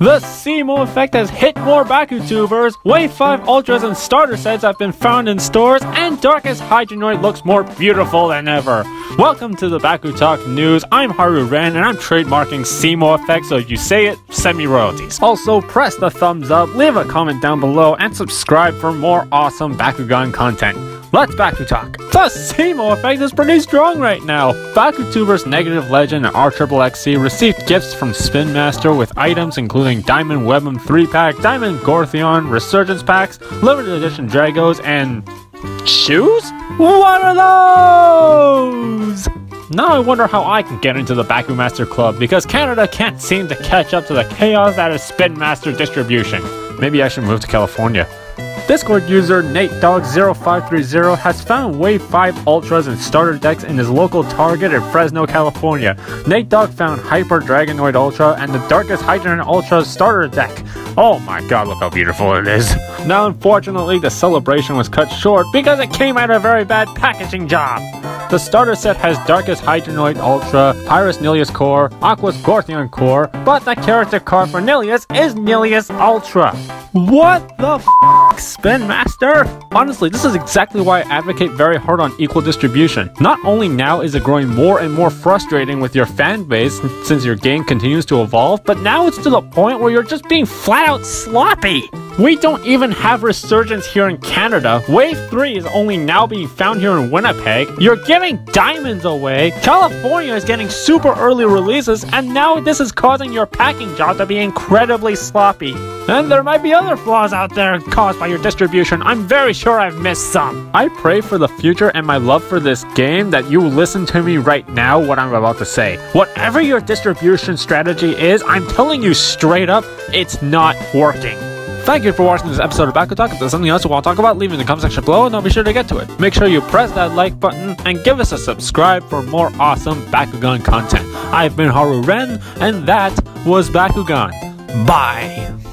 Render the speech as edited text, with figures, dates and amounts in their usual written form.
The Seemo Effect has hit more BakuTubers, Wave 5 Ultras and starter sets have been found in stores, and Darkest Hydranoid looks more beautiful than ever. Welcome to the BakuTalk News, I'm Haru Ren, and I'm trademarking Seemo Effect, so if you say it, send me royalties. Also, press the thumbs up, leave a comment down below, and subscribe for more awesome Bakugan content. Let's BakuTalk. The Seemo Effect is pretty strong right now. BakuTubers, Negative Legend, and RXXXC received gifts from Spin Master with items including Diamond Webmum 3-Pack, Diamond Gorthion, Resurgence Packs, Limited Edition Dragos, and shoes? What are those? Now I wonder how I can get into the Baku Master Club because Canada can't seem to catch up to the chaos that is Spin Master distribution. Maybe I should move to California. Discord user NateDog0530 has found Wave 5 Ultras and starter decks in his local Target in Fresno, California. NateDog found Hyper Dragonoid Ultra and the Darkest Hydranoid Ultra starter deck. Oh my god, look how beautiful it is. Now unfortunately the celebration was cut short because it came out of a very bad packaging job. The starter set has Darkest Hydranoid Ultra, Pyrus Nillious Core, Aquos Gorthion Core, but the character card for Nillious is Nillious Ultra. What the f***, Spin Master? Honestly, this is exactly why I advocate very hard on equal distribution. Not only now is it growing more and more frustrating with your fan base since your game continues to evolve, but now it's to the point where you're just being flat out sloppy. We don't even have Resurgence here in Canada, Wave 3 is only now being found here in Winnipeg, you're giving diamonds away, California is getting super early releases, and now this is causing your packing job to be incredibly sloppy. And there might be other flaws out there caused by your distribution, I'm very sure I've missed some. I pray for the future and my love for this game that you listen to me right now what I'm about to say. Whatever your distribution strategy is, I'm telling you straight up, it's not working. Thank you for watching this episode of BakuTalk. If there's something else you want to talk about, leave it in the comment section below and I'll be sure to get to it. Make sure you press that like button and give us a subscribe for more awesome Bakugan content. I've been Haru Ren and that was Bakugan. Bye!